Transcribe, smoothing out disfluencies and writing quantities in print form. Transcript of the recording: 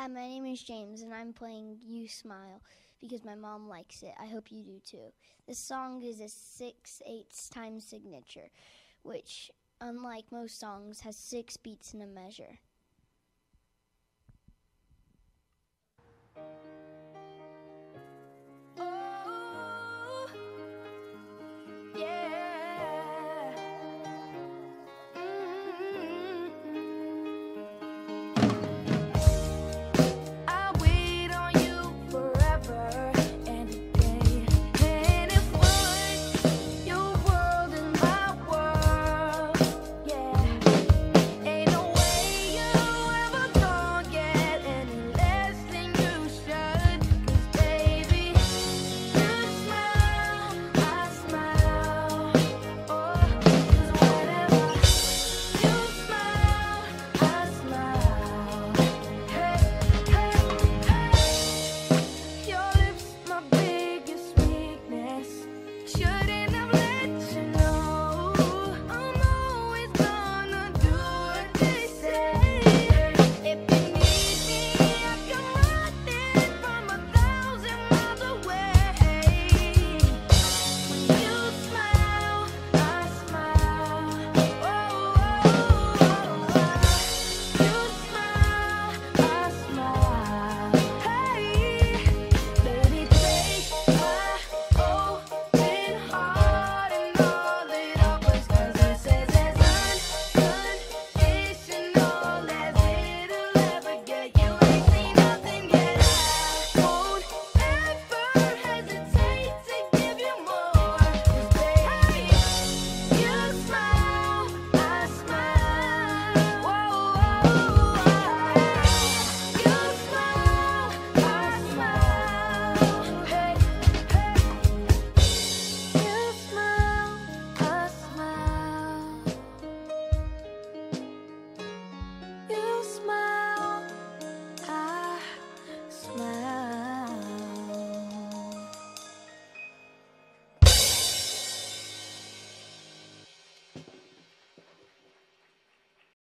Hi, my name is James, and I'm playing "U Smile" because my mom likes it. I hope you do too. This song is a 6/8 time signature, which, unlike most songs, has 6 beats in a measure.